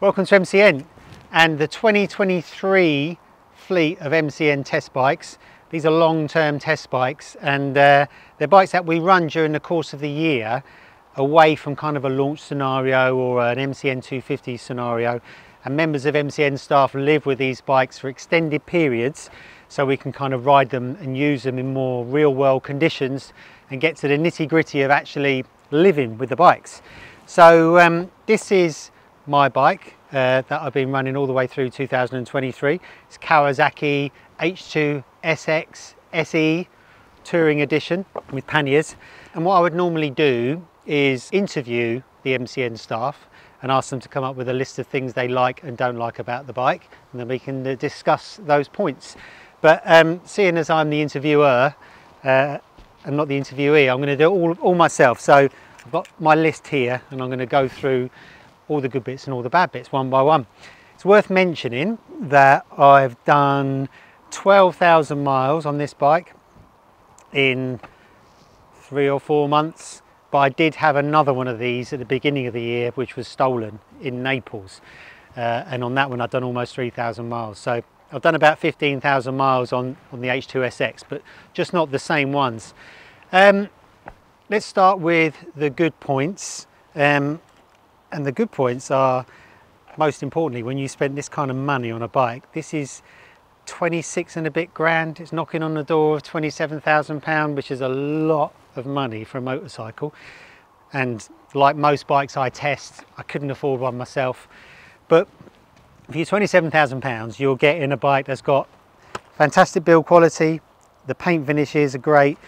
Welcome to MCN and the 2023 fleet of MCN test bikes. These are long-term test bikes and they're bikes that we run during the course of the year away from kind of a launch scenario or an MCN 250 scenario, and members of MCN staff live with these bikes for extended periods so we can kind of ride them and use them in more real-world conditions and get to the nitty-gritty of actually living with the bikes. So this is my bike that I've been running all the way through 2023. It's Kawasaki H2 SX SE Touring Edition with panniers. And what I would normally do is interview the MCN staff and ask them to come up with a list of things they like and don't like about the bike, and then we can discuss those points. But seeing as I'm the interviewer and not the interviewee, I'm going to do it all myself. So I've got my list here and I'm going to go through all the good bits and all the bad bits one by one. It's worth mentioning that I've done 12,000 miles on this bike in 3 or 4 months, but I did have another one of these at the beginning of the year which was stolen in Naples, and on that one I've done almost 3,000 miles. So I've done about 15,000 miles on the H2SX, but just not the same ones. Let's start with the good points. And the good points are, most importantly, when you spend this kind of money on a bike, this is 26 and a bit grand. It's knocking on the door of £27,000, which is a lot of money for a motorcycle. And like most bikes I test, I couldn't afford one myself. But for your £27,000, you're getting a bike that's got fantastic build quality, the paint finishes are great,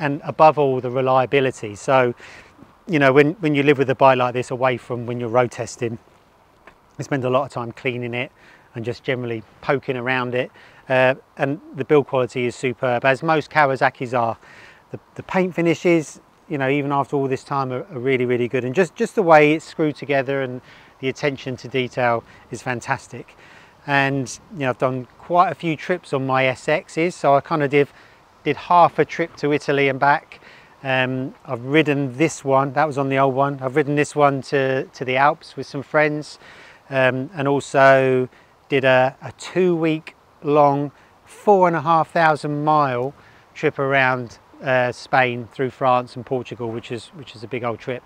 and above all, the reliability. So, you know, when you live with a bike like this away from when you're road testing, you spend a lot of time cleaning it and just generally poking around it, and the build quality is superb, as most Kawasaki's are. The paint finishes, you know, even after all this time, are really, really good, and just the way it's screwed together and the attention to detail is fantastic. And you know, I've done quite a few trips on my SX's, so I kind of did half a trip to Italy and back. I've ridden this one, that was on the old one. I've ridden this one to the Alps with some friends, and also did a 2 week long 4,500 mile trip around Spain through France and Portugal, which is a big old trip.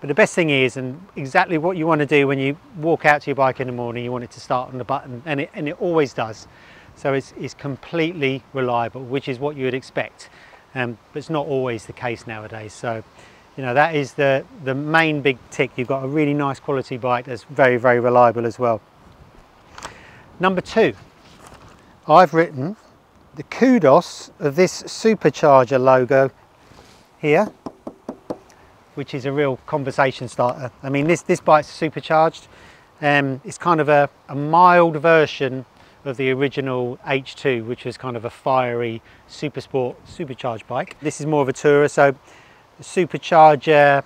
But the best thing is, and exactly what you want to do when you walk out to your bike in the morning, you want it to start on the button, and it always does. So it's completely reliable, which is what you would expect. But it's not always the case nowadays. So, you know, that is the main big tick. You've got a really nice quality bike that's very, very reliable as well. Number two, I've written the kudos of this supercharger logo here, which is a real conversation starter. I mean, this bike's supercharged. It's kind of a mild version of the original H2, which was kind of a fiery super sport supercharged bike. This is more of a tourer, so the supercharger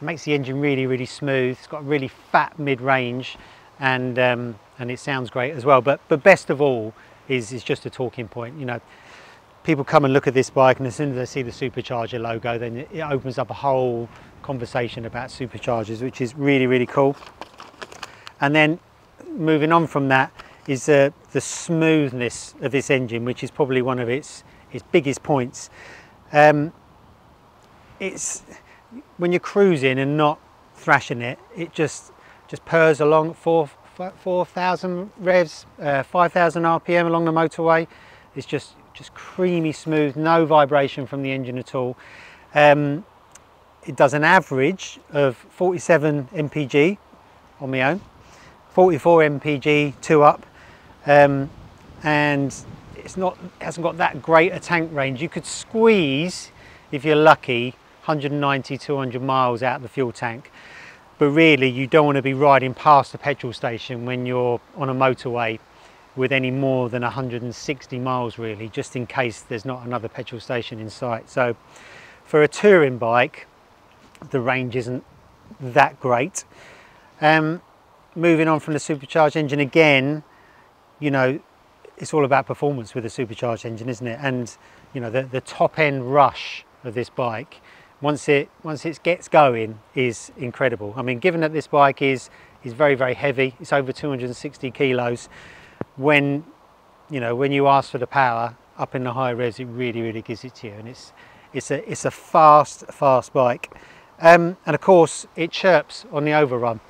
makes the engine really, really smooth. It's got a really fat mid-range, and it sounds great as well. But best of all is just a talking point. You know, people come and look at this bike, and as soon as they see the supercharger logo, then it opens up a whole conversation about superchargers, which is really, really cool. And then moving on from that is the smoothness of this engine, which is probably one of its biggest points. It's when you're cruising and not thrashing it, it just purrs along at 4,000 revs, 5,000 RPM along the motorway. It's just creamy smooth, no vibration from the engine at all. It does an average of 47 mpg on my own, 44 mpg two up, and it hasn't got that great a tank range. You could squeeze, if you're lucky, 190, 200 miles out of the fuel tank, but really you don't want to be riding past the petrol station when you're on a motorway with any more than 160 miles really, just in case there's not another petrol station in sight. So for a touring bike, the range isn't that great. Moving on from the supercharged engine again, you know, it's all about performance with a supercharged engine, isn't it? And you know, the top end rush of this bike, once it gets going, is incredible. I mean, given that this bike is is very, very heavy. It's over 260 kilos. When you know, when you ask for the power up in the high res, it really, really gives it to you, and it's a fast, fast bike. And of course, it chirps on the overrun.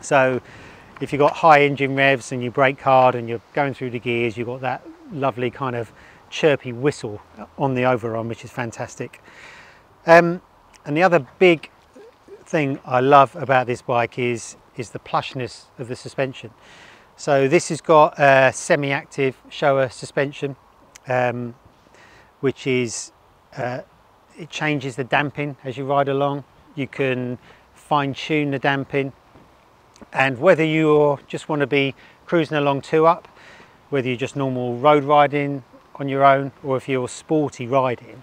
So if you've got high engine revs and you brake hard and you're going through the gears, you've got that lovely kind of chirpy whistle on the overrun, which is fantastic. And the other big thing I love about this bike is the plushness of the suspension. So this has got a semi-active Showa suspension, which is, it changes the damping as you ride along. You can fine-tune the damping, and whether you just want to be cruising along 2-up, whether you're just normal road riding on your own, or if you're sporty riding,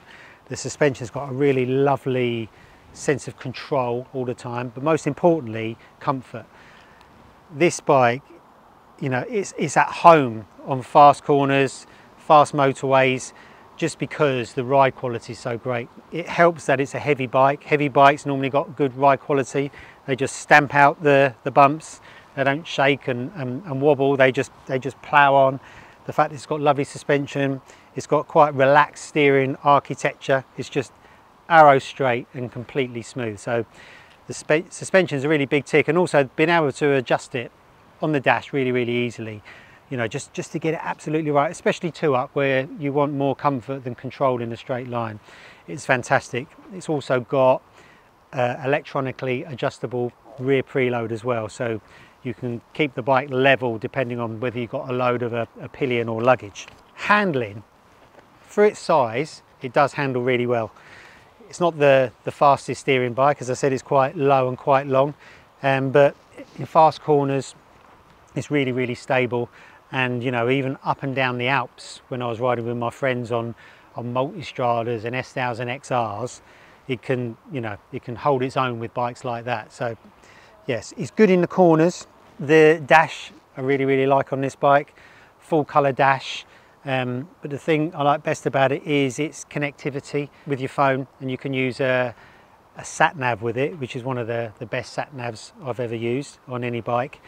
the suspension's got a really lovely sense of control all the time, but most importantly, comfort. This bike, you know, it's at home on fast corners, fast motorways, just because the ride quality is so great. It helps that it's a heavy bike. Heavy bikes normally got good ride quality. They just stamp out the bumps. They don't shake and wobble. They just plow on. The fact that it's got lovely suspension, it's got quite relaxed steering architecture. It's just arrow straight and completely smooth. So the suspension is a really big tick, and also being able to adjust it on the dash really, really easily. You know, just to get it absolutely right, especially 2-up, where you want more comfort than control in a straight line. It's fantastic. It's also got electronically adjustable rear preload as well, so you can keep the bike level depending on whether you've got a load of a pillion or luggage. Handling, for its size, it does handle really well. It's not the fastest steering bike, as I said, it's quite low and quite long, but in fast corners, it's really, really stable. And you know, even up and down the Alps, when I was riding with my friends on Multistradas and S1000XRs, it can, you know, it can hold its own with bikes like that. So yes, it's good in the corners. The dash I really, really like on this bike, full colour dash. But the thing I like best about it is its connectivity with your phone, and you can use a sat nav with it, which is one of the best sat navs I've ever used on any bike.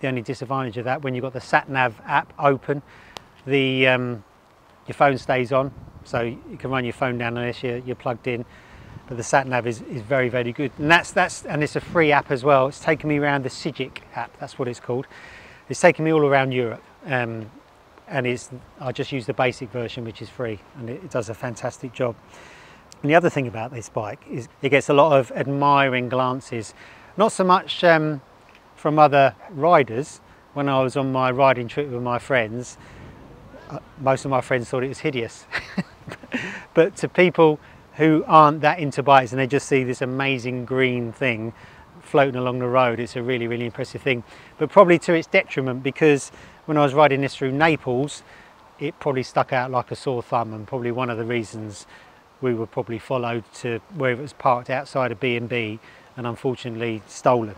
The only disadvantage of that, when you've got the sat nav app open, the your phone stays on, so you can run your phone down unless you're plugged in. But the sat nav is very, very good, and and it's a free app as well. It's taken me around the Sygic app, that's what it's called. It's taken me all around Europe, and I just use the basic version, which is free, and it does a fantastic job. And the other thing about this bike is it gets a lot of admiring glances, not so much from other riders. When I was on my riding trip with my friends, most of my friends thought it was hideous. But to people who aren't that into bikes and they just see this amazing green thing floating along the road, it's a really, really impressive thing. But probably to its detriment, because when I was riding this through Naples, it probably stuck out like a sore thumb, and probably one of the reasons we were probably followed to where it was parked outside a B&B and unfortunately stolen.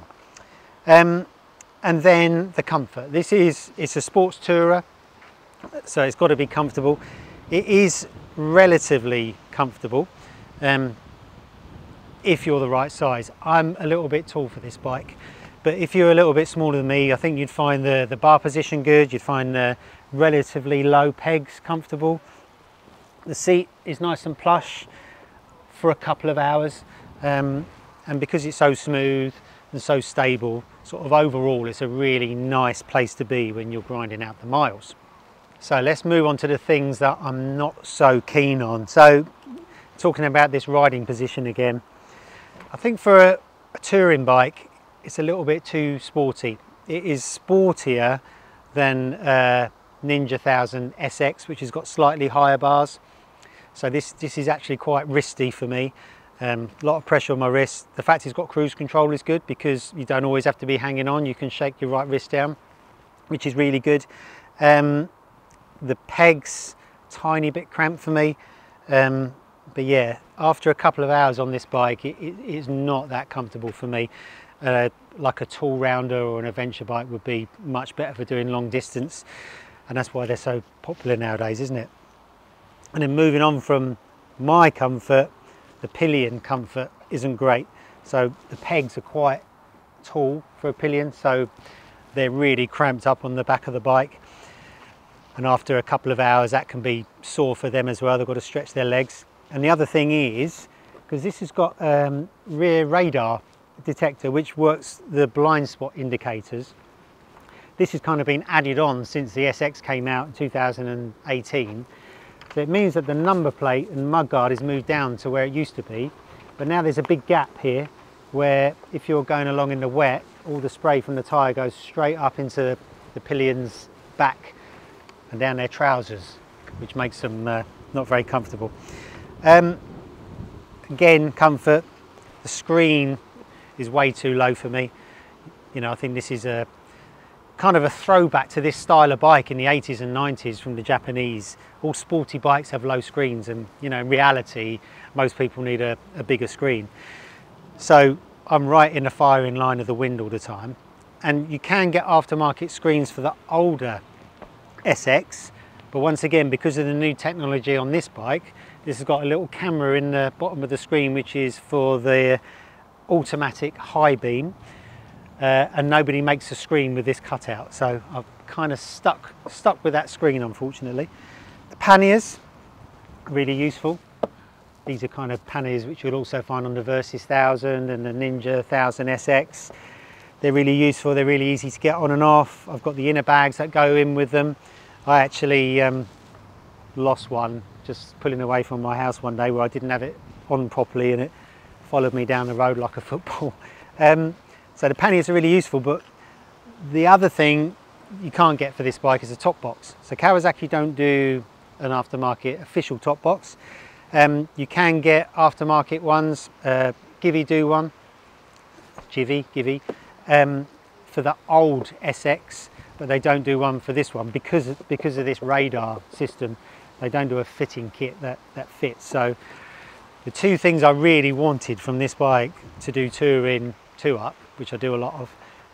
And then the comfort. It's a sports tourer, so it's got to be comfortable. It is relatively comfortable if you're the right size. I'm a little bit tall for this bike, but if you're a little bit smaller than me, I think you'd find the bar position good. You'd find the relatively low pegs comfortable. The seat is nice and plush for a couple of hours, and because it's so smooth and so stable, sort of overall it's a really nice place to be when you're grinding out the miles. So let's move on to the things that I'm not so keen on. So talking about this riding position again, I think for a touring bike it's a little bit too sporty. It is sportier than Ninja 1000 SX, which has got slightly higher bars, so this is actually quite wristy for me. A lot of pressure on my wrist. The fact it's got cruise control is good, because you don't always have to be hanging on. You can shake your right wrist down, which is really good. The pegs, tiny bit cramped for me. But yeah, after a couple of hours on this bike, it's not that comfortable for me. Like a tall rounder or an adventure bike would be much better for doing long distance. And that's why they're so popular nowadays, isn't it? And then moving on from my comfort, the pillion comfort isn't great. So the pegs are quite tall for a pillion, so they're really cramped up on the back of the bike. And after a couple of hours, that can be sore for them as well. They've got to stretch their legs. And the other thing is, because this has got rear radar detector, which works the blind spot indicators. This has kind of been added on since the SX came out in 2018. So it means that the number plate and mudguard is moved down to where it used to be. But now there's a big gap here where if you're going along in the wet, all the spray from the tyre goes straight up into the pillion's back and down their trousers, which makes them not very comfortable. Again, comfort. The screen is way too low for me. You know, I think this is a kind of a throwback to this style of bike in the 80s and 90s from the Japanese. All sporty bikes have low screens, and you know, in reality, most people need a bigger screen. So I'm right in the firing line of the wind all the time. And you can get aftermarket screens for the older SX, but once again, because of the new technology on this bike, this has got a little camera in the bottom of the screen, which is for the automatic high beam, and nobody makes a screen with this cutout, so I'm kind of stuck with that screen, unfortunately. The panniers, really useful. These are kind of panniers which you'll also find on the Versys 1000 and the Ninja 1000 SX. They're really useful, they're really easy to get on and off. I've got the inner bags that go in with them. I actually lost one just pulling away from my house one day where I didn't have it on properly and it followed me down the road like a football. So the panniers are really useful, but the other thing you can't get for this bike is a top box. So Kawasaki don't do an aftermarket official top box. You can get aftermarket ones. Givi do one, Givi, for the old SX, but they don't do one for this one because of this radar system. They don't do a fitting kit that fits. So the two things I really wanted from this bike to do touring, two up, which I do a lot of,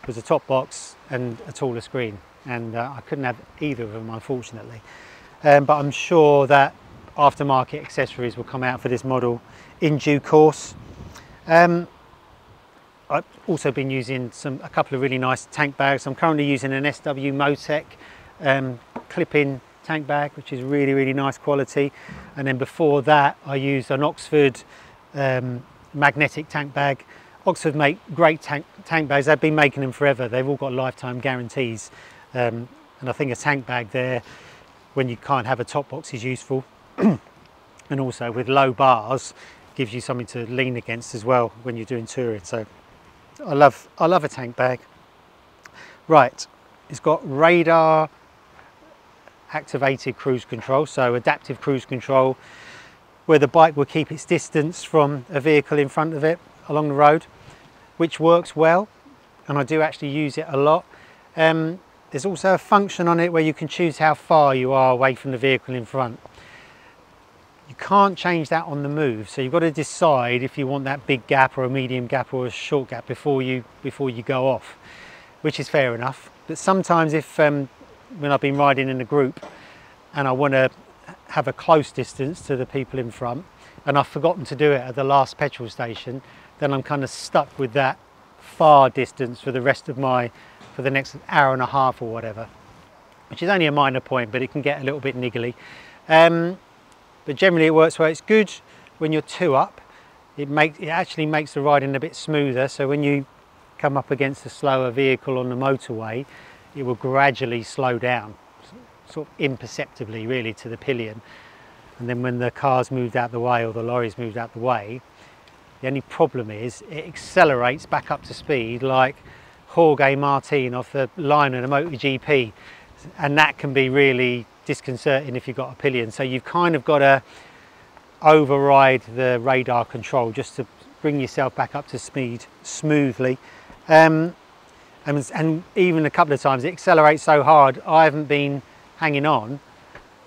was a top box and a taller screen, and I couldn't have either of them, unfortunately. But I'm sure that aftermarket accessories will come out for this model in due course. I've also been using a couple of really nice tank bags. I'm currently using an SW Motech clip-in tank bag, which is really, really nice quality. And then before that, I used an Oxford magnetic tank bag. Oxford make great tank bags. They've been making them forever. They've all got lifetime guarantees. And I think a tank bag there, when you can't have a top box, is useful. And also with low bars, gives you something to lean against as well when you're doing touring. So I love a tank bag. Right, it's got radar activated cruise control, so adaptive cruise control, where the bike will keep its distance from a vehicle in front of it along the road, which works well, and I do actually use it a lot. There's also a function on it where you can choose how far you are away from the vehicle in front. You can't change that on the move, so you've got to decide if you want that big gap or a medium gap or a short gap before you go off, which is fair enough. But sometimes if when I've been riding in a group and I want to have a close distance to the people in front, and I've forgotten to do it at the last petrol station, then I'm kind of stuck with that far distance for the next hour and a half or whatever, which is only a minor point, but it can get a little bit niggly. But generally it works well. It's good when you're two up. It actually makes the riding a bit smoother, so when you come up against a slower vehicle on the motorway, it will gradually slow down, sort of imperceptibly really to the pillion. And then when the car's moved out the way or the lorry's moved out the way, the only problem is it accelerates back up to speed like Jorge Martin off the line in a MotoGP, and that can be really disconcerting if you've got a pillion. So you've kind of got to override the radar control just to bring yourself back up to speed smoothly. And even a couple of times it accelerates so hard I haven't been hanging on,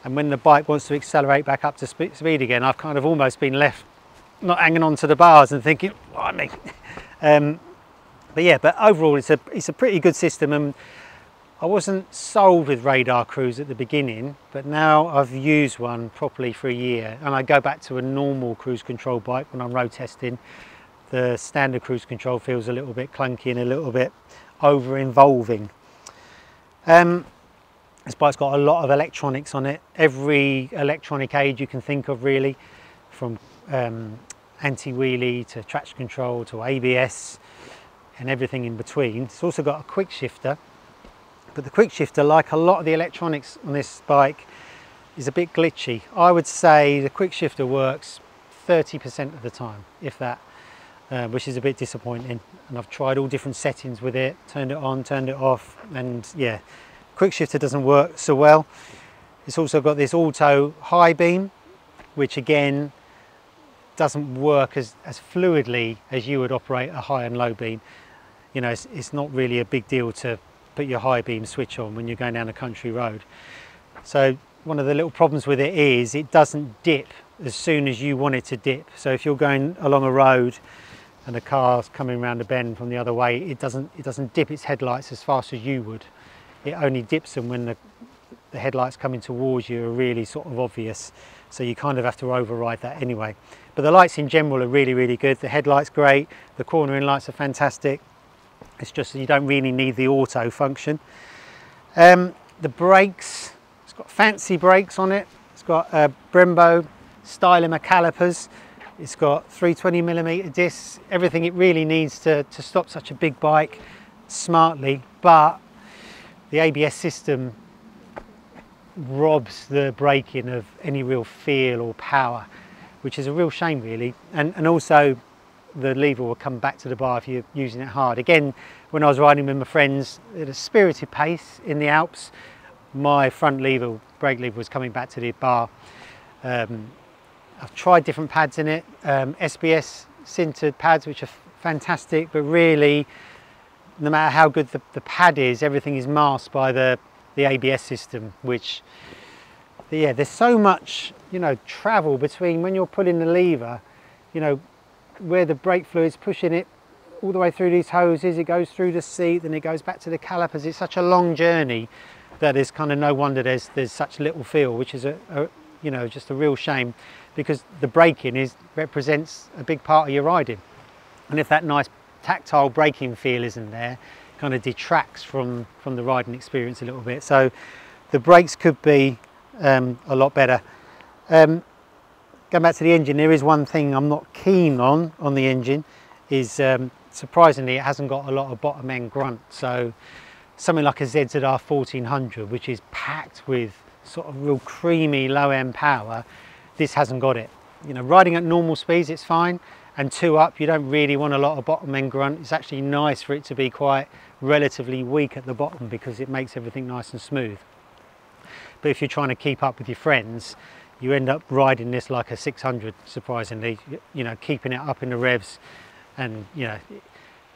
and when the bike wants to accelerate back up to speed again, I've kind of almost been left not hanging on to the bars and thinking, blimey. But yeah, but overall it's a pretty good system, and I wasn't sold with radar cruise at the beginning, but now I've used one properly for a year, and I go back to a normal cruise control bike when I'm road testing. the standard cruise control feels a little bit clunky and a little bit over-involving. This bike's got a lot of electronics on it, every electronic aid you can think of really, from anti-wheelie to traction control to ABS and everything in between. It's also got a quick shifter, but the quick shifter, like a lot of the electronics on this bike, is a bit glitchy. I would say the quick shifter works 30% of the time, if that, which is a bit disappointing. And I've tried all different settings with it, turned it on, turned it off, and yeah, quick shifter doesn't work so well. It's also got this auto high beam, which again doesn't work as fluidly as you would operate a high and low beam. You know, it's not really a big deal to put your high beam switch on when you're going down a country road. So one of the little problems with it is it doesn't dip as soon as you want it to dip. So if you're going along a road and a car's coming around a bend from the other way, it doesn't dip its headlights as fast as you would. It only dips them when the headlights coming towards you are really sort of obvious. So you kind of have to override that anyway. But the lights in general are really, really good. The headlights great, the cornering lights are fantastic. It's just that you don't really need the auto function. The brakes, it's got fancy brakes on it. It's got Brembo Stylema calipers. It's got 320mm discs, everything it really needs to stop such a big bike smartly. But the ABS system robs the braking of any real feel or power, which is a real shame really. And also the lever will come back to the bar if you're using it hard. Again, when I was riding with my friends at a spirited pace in the Alps, my front lever, brake lever, was coming back to the bar. I've tried different pads in it, SBS sintered pads, which are fantastic, but really, no matter how good the pad is, everything is masked by the ABS system, which, yeah, there's so much, you know, travel between when you're pulling the lever, you know, where the brake fluid's pushing it all the way through these hoses, it goes through the seat, then it goes back to the calipers. It's such a long journey that it's kind of no wonder there's such little feel, which is you know, just a real shame, because the braking represents a big part of your riding. And if that nice tactile braking feel isn't there, it kind of detracts from the riding experience a little bit. So the brakes could be a lot better. Going back to the engine, there is one thing I'm not keen on the engine, is surprisingly it hasn't got a lot of bottom end grunt. So something like a ZZR 1400, which is packed with sort of real creamy low end power, this hasn't got it. You know, riding at normal speeds it's fine, and two up you don't really want a lot of bottom end grunt. It's actually nice for it to be quite relatively weak at the bottom, because it makes everything nice and smooth. But if you're trying to keep up with your friends, you end up riding this like a 600, surprisingly, you know, keeping it up in the revs. And, you know,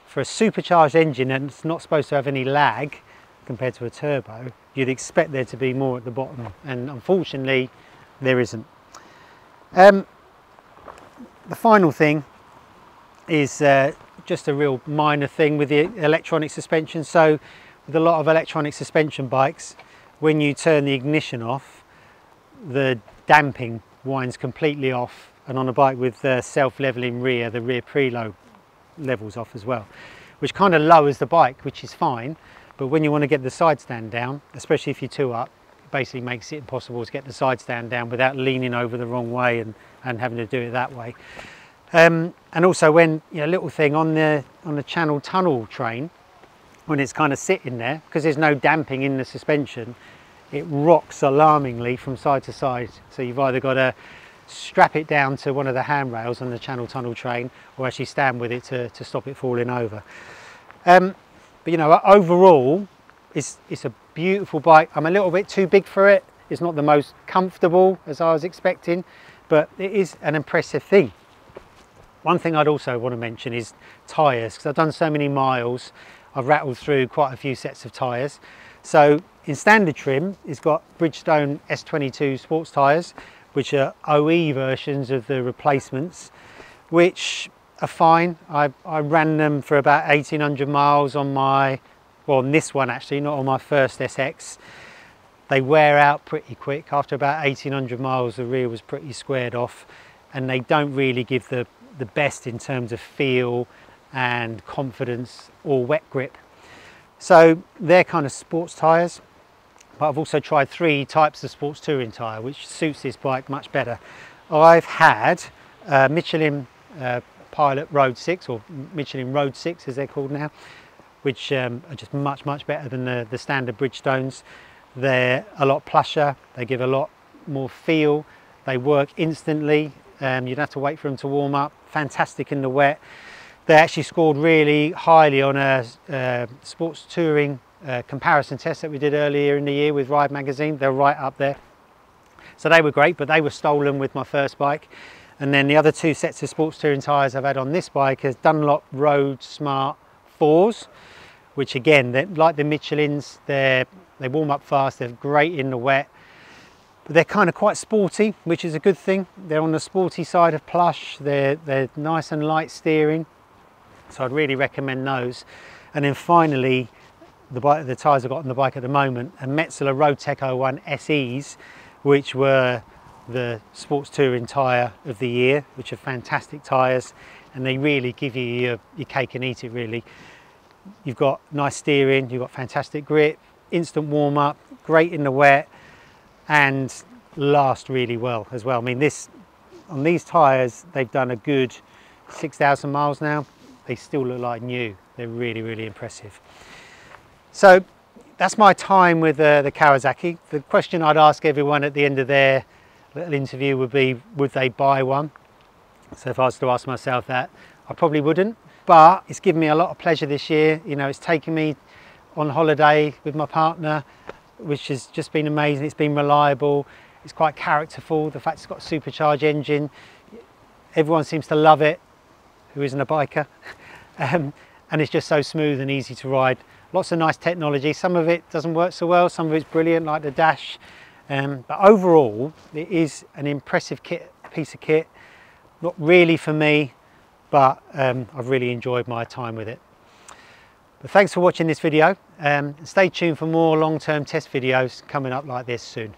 for a supercharged engine, and it's not supposed to have any lag compared to a turbo, you'd expect there to be more at the bottom, and unfortunately there isn't. The final thing is just a real minor thing with the electronic suspension. So with a lot of electronic suspension bikes, when you turn the ignition off, the damping winds completely off, and on a bike with the self-leveling rear, the rear preload levels off as well, which kind of lowers the bike, which is fine. But when you want to get the side stand down, especially if you're two up, it basically makes it impossible to get the side stand down without leaning over the wrong way and having to do it that way. And also, when, you know, little thing on the channel tunnel train, when it's kind of sitting there because there's no damping in the suspension, it rocks alarmingly from side to side. So you've either got to strap it down to one of the handrails on the channel tunnel train, or actually stand with it to stop it falling over. But, you know, overall, it's a beautiful bike. I'm a little bit too big for it. It's not the most comfortable as I was expecting, but it is an impressive thing. One thing I'd also want to mention is tyres, because I've done so many miles, I've rattled through quite a few sets of tyres. So in standard trim, it's got Bridgestone S22 sports tyres, which are OE versions of the replacements, which are fine. I ran them for about 1800 miles on my, well, on this one actually, not on my first SX. They wear out pretty quick. After about 1800 miles, the rear was pretty squared off, and they don't really give the the best in terms of feel and confidence or wet grip. So they're kind of sports tyres, but I've also tried three types of sports touring tyre, which suits this bike much better. I've had Michelin Pilot Road 6, or Michelin Road 6 as they're called now, which are just much, much better than the standard Bridgestones. They're a lot plusher, they give a lot more feel, they work instantly, you'd have to wait for them to warm up, fantastic in the wet. They actually scored really highly on a sports touring comparison test that we did earlier in the year with Ride Magazine. They're right up there. So they were great, but they were stolen with my first bike. And then the other two sets of sports touring tyres I've had on this bike is Dunlop Road Smart 4s, which again, they're like the Michelins, they warm up fast, they're great in the wet. But they're kind of quite sporty, which is a good thing. They're on the sporty side of plush, they're nice and light steering. So I'd really recommend those. And then finally, the tyres I've got on the bike at the moment are Metzeler Roadtec 01 SEs, which were the sports touring tyre of the year, which are fantastic tyres, and they really give you your cake and eat it really. You've got nice steering, you've got fantastic grip, instant warm up, great in the wet, and last really well as well. I mean, on these tyres, they've done a good 6,000 miles now. They still look like new. They're really, really impressive. So that's my time with the Kawasaki. The question I'd ask everyone at the end of their little interview would be, would they buy one? So if I was to ask myself that, I probably wouldn't, but it's given me a lot of pleasure this year. You know, it's taken me on holiday with my partner, which has just been amazing. It's been reliable. It's quite characterful. The fact it's got a supercharged engine, everyone seems to love it who isn't a biker. And it's just so smooth and easy to ride. Lots of nice technology. Some of it doesn't work so well, some of it's brilliant, like the dash. But overall, it is an impressive piece of kit. Not really for me, but I've really enjoyed my time with it. But thanks for watching this video. Stay tuned for more long-term test videos coming up like this soon.